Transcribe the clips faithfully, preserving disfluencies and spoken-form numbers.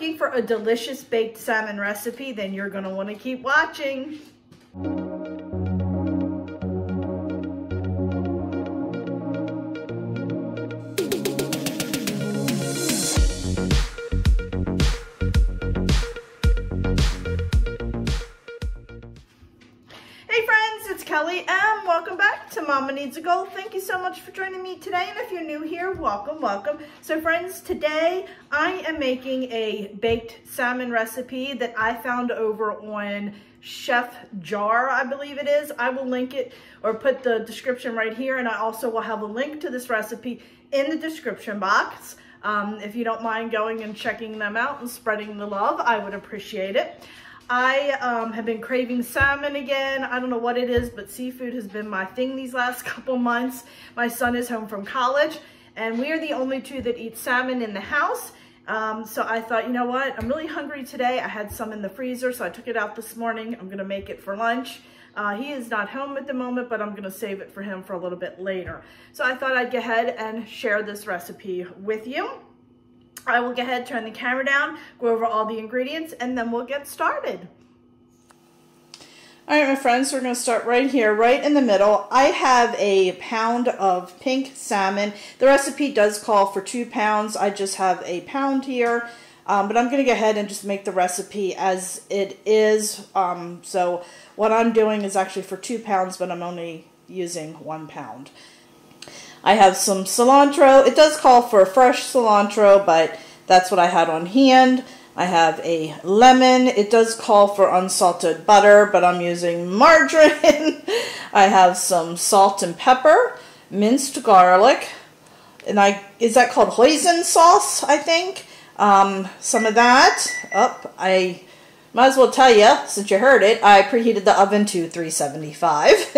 looking for a delicious baked salmon recipe, then you're gonna wanna keep watching. Kelly M, welcome back to Mama Needs A Goal. Thank you so much for joining me today. And if you're new here, welcome, welcome. So friends, today I am making a baked salmon recipe that I found over on Chef Jar, I believe it is. I will link it or put the description right here. And I also will have a link to this recipe in the description box. Um, if you don't mind going and checking them out and spreading the love, I would appreciate it. I um, have been craving salmon again. I don't know what it is, but seafood has been my thing these last couple months. My son is home from college, and we are the only two that eat salmon in the house. Um, so I thought, you know what? I'm really hungry today. I had some in the freezer, so I took it out this morning. I'm gonna make it for lunch. Uh, he is not home at the moment, but I'm gonna save it for him for a little bit later. So I thought I'd go ahead and share this recipe with you. I will go ahead, turn the camera down, go over all the ingredients, and then we'll get started. All right, my friends, we're going to start right here, right in the middle. I have a pound of pink salmon. The recipe does call for two pounds. I just have a pound here, um, but I'm going to go ahead and just make the recipe as it is. Um, so what I'm doing is actually for two pounds, but I'm only using one pound. I have some cilantro. It does call for fresh cilantro, but that's what I had on hand. I have a lemon. It does call for unsalted butter, but I'm using margarine. I have some salt and pepper, minced garlic, and I, is that called hoisin sauce, I think? Um, some of that. Oh, I might as well tell you, since you heard it, I preheated the oven to three seventy-five.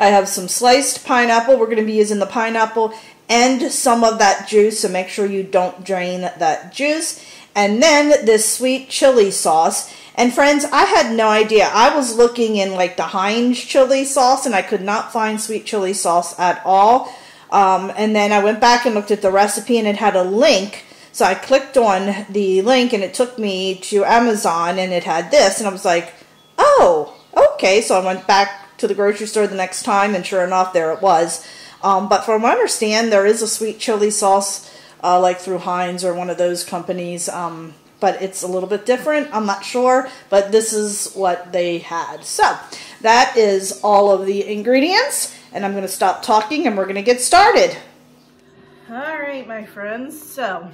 I have some sliced pineapple. We're going to be using the pineapple and some of that juice, so make sure you don't drain that juice. And then this sweet chili sauce. And friends, I had no idea. I was looking in like the Heinz chili sauce, and I could not find sweet chili sauce at all. Um, and then I went back and looked at the recipe, and it had a link. So I clicked on the link, and it took me to Amazon, and it had this, and I was like, oh, okay. So I went back to the grocery store the next time, and sure enough, there it was. Um, but from what I understand, there is a sweet chili sauce, uh, like through Heinz or one of those companies, um, but it's a little bit different. I'm not sure, but this is what they had. So that is all of the ingredients, and I'm going to stop talking, and we're going to get started. All right, my friends, so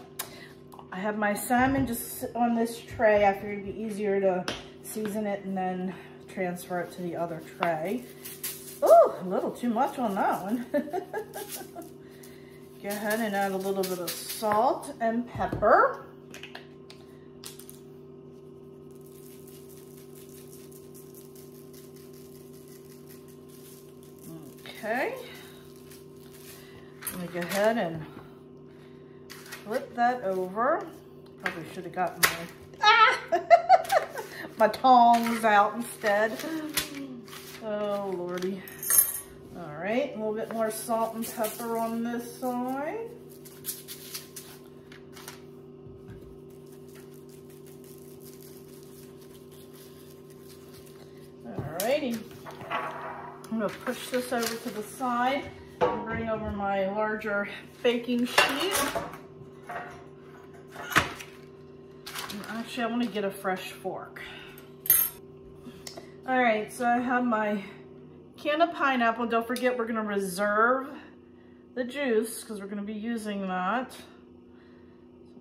I have my salmon just on this tray. I figured it'd be easier to season it and then transfer it to the other tray. Oh, a little too much on that one. Go ahead and add a little bit of salt and pepper. Okay. Let me go ahead and flip that over. Probably should have gotten my, ah! my tongs out instead. Oh, Lordy. All right, a little bit more salt and pepper on this side. All righty. I'm going to push this over to the side and bring over my larger baking sheet. Actually, I want to get a fresh fork. All right, so I have my can of pineapple. Don't forget, we're going to reserve the juice because we're going to be using that. So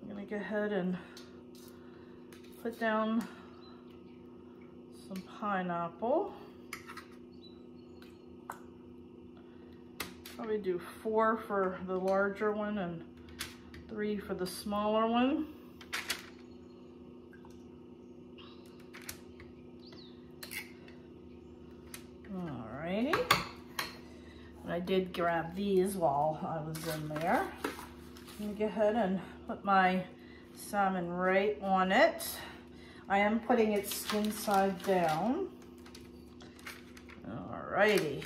I'm going to go ahead and put down some pineapple. Probably do four for the larger one and three for the smaller one. Alrighty. I did grab these while I was in there. I'm gonna go ahead and put my salmon right on it. I am putting it skin side down. Alrighty.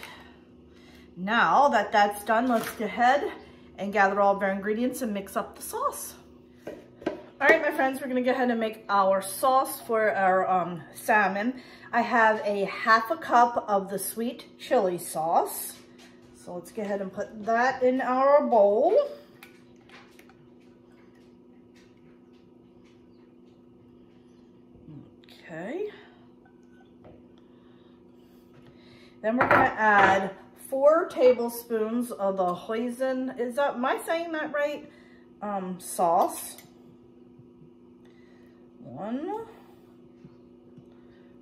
Now that that's done, let's go ahead and gather all of our ingredients and mix up the sauce. All All right, my friends, we're gonna go ahead and make our sauce for our um, salmon. I have a half a cup of the sweet chili sauce. So let's go ahead and put that in our bowl. Okay. Then we're gonna add four tablespoons of the hoisin, is that, am I saying that right? Um, sauce. One,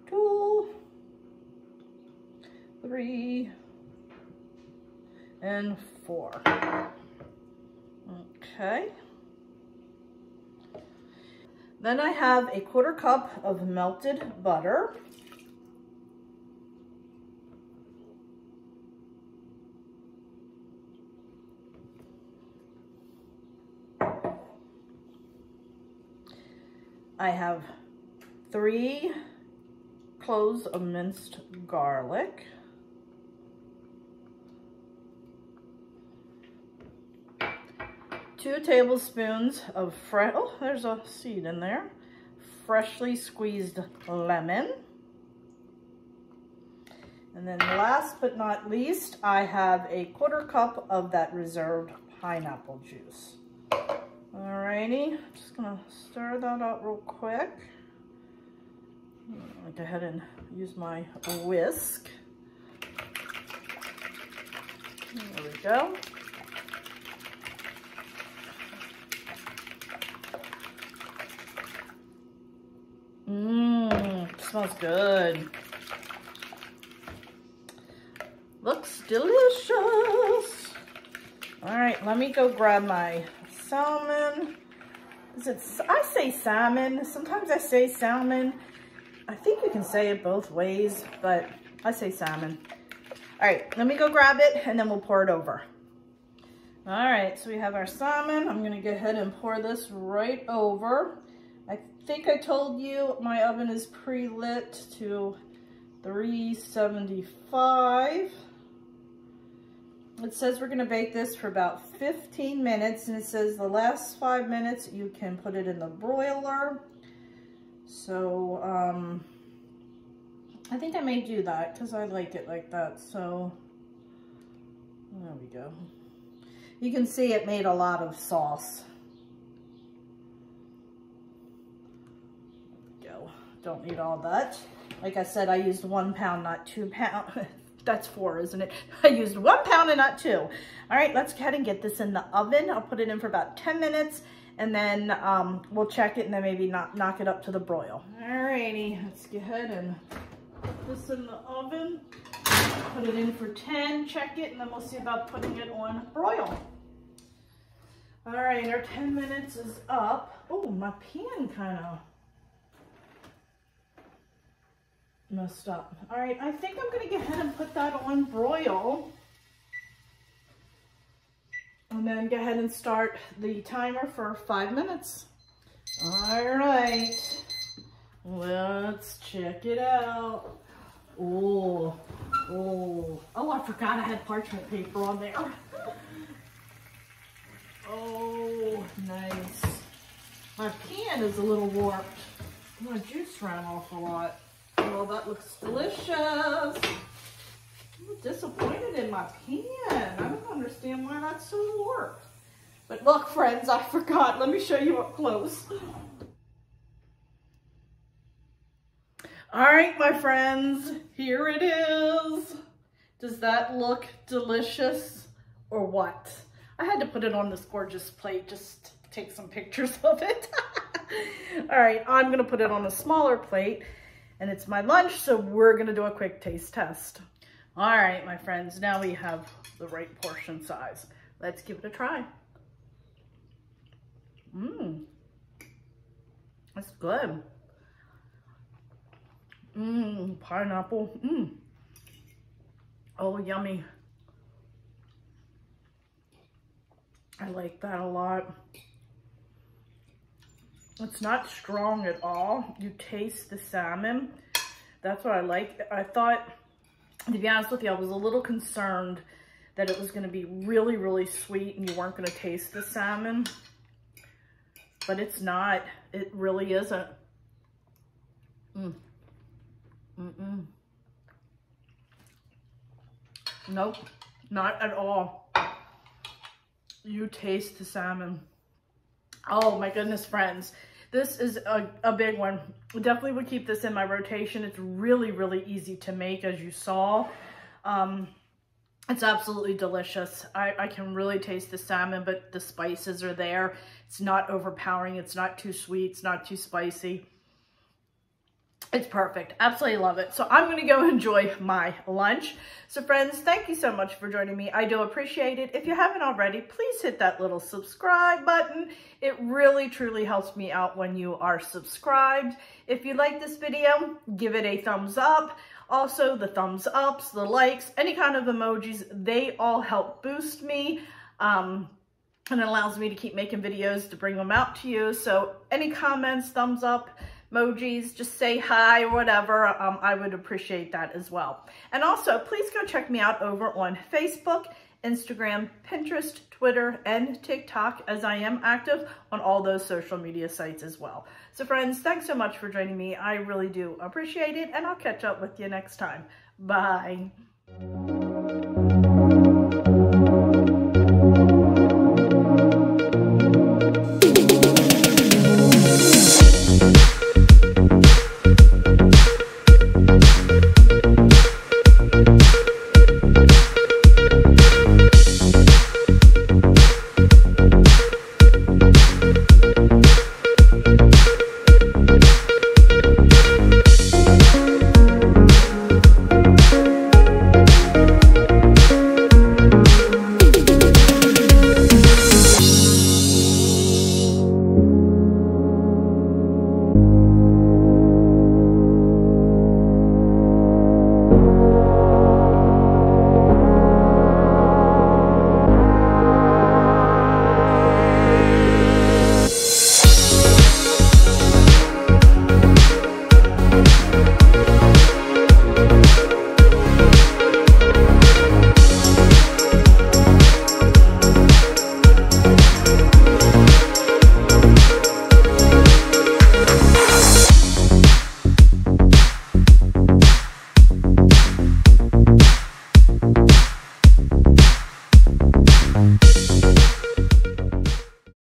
two, three, and four. Okay. Then I have a quarter cup of melted butter. I have three cloves of minced garlic. Two tablespoons of fresh, oh, there's a seed in there. Freshly squeezed lemon. And then last but not least, I have a quarter cup of that reserved pineapple juice. Alrighty, just gonna stir that up real quick. Go ahead and use my whisk. There we go. Mmm, smells good. Looks delicious. Alright, let me go grab my salmon. Is it, I say salmon, sometimes I say salmon. I think you can say it both ways, but I say salmon. All right, let me go grab it and then we'll pour it over. All right, so we have our salmon. I'm gonna go ahead and pour this right over. I think I told you my oven is pre-lit to three seventy-five. It says we're gonna bake this for about fifteen minutes, and it says the last five minutes you can put it in the broiler. So um, I think I may do that because I like it like that. So there we go. You can see it made a lot of sauce. There we go. Don't need all that. Like I said, I used one pound, not two pound. That's four, isn't it? I used one pound and not two. All right, let's go ahead and get this in the oven. I'll put it in for about ten minutes, and then um, we'll check it and then maybe not knock it up to the broil. All righty, let's go ahead and put this in the oven. Put it in for ten, check it, and then we'll see about putting it on broil. All right, our ten minutes is up. Oh, my pan kind of messed up. All right, I think I'm gonna go ahead and put that on broil and then go ahead and start the timer for five minutes. All right, let's check it out. Oh, oh, oh, I forgot I had parchment paper on there. Oh, nice. My pan is a little warped. My juice ran off a lot. Oh, that looks delicious. I'm disappointed in my pan. I don't understand why that's so warped. But look, friends, I forgot. Let me show you up close. All right, my friends, here it is. Does that look delicious or what? I had to put it on this gorgeous plate just to take some pictures of it. All right, I'm gonna put it on a smaller plate. And it's my lunch, so we're gonna do a quick taste test. All right, my friends, now we have the right portion size. Let's give it a try. Mmm, that's good. Mmm, pineapple, mmm. Oh, yummy. I like that a lot. It's not strong at all. You taste the salmon. That's what I like. I thought, to be honest with you, I was a little concerned that it was going to be really, really sweet and you weren't going to taste the salmon. but it's not. It really isn't. Mm. Mm-mm. Nope, not at all. You taste the salmon. Oh my goodness, friends. This is a, a big one. Definitely would keep this in my rotation. It's really, really easy to make, as you saw. Um, it's absolutely delicious. I, I can really taste the salmon, but the spices are there. It's not overpowering. It's not too sweet. It's not too spicy. It's perfect. Absolutely love it. So I'm going to go enjoy my lunch. So friends, thank you so much for joining me. I do appreciate it. If you haven't already, please hit that little subscribe button. It really, truly helps me out when you are subscribed. If you like this video, give it a thumbs up. Also, the thumbs ups, the likes, any kind of emojis, they all help boost me. Um, and it allows me to keep making videos to bring them out to you. So any comments, thumbs up, emojis, just say hi or whatever. Um, I would appreciate that as well. And also, please go check me out over on Facebook, Instagram, Pinterest, Twitter, and TikTok, as I am active on all those social media sites as well. So friends, thanks so much for joining me. I really do appreciate it, and I'll catch up with you next time. Bye.